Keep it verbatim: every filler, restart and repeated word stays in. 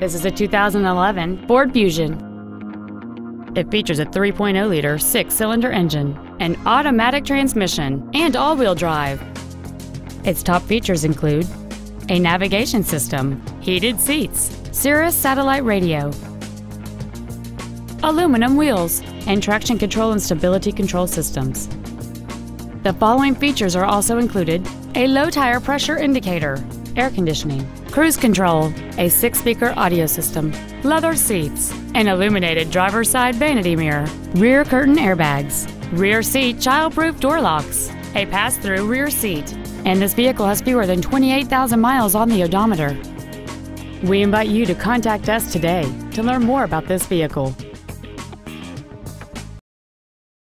This is a two thousand eleven Ford Fusion. It features a three point oh liter six-cylinder engine, an automatic transmission, and all-wheel drive. Its top features include a navigation system, heated seats, Sirius satellite radio, aluminum wheels, and traction control and stability control systems. The following features are also included: a low tire pressure indicator, air conditioning, cruise control, a six-speaker audio system, leather seats, an illuminated driver's side vanity mirror, rear curtain airbags, rear seat child-proof door locks, a pass-through rear seat, and this vehicle has fewer than twenty-eight thousand miles on the odometer. We invite you to contact us today to learn more about this vehicle.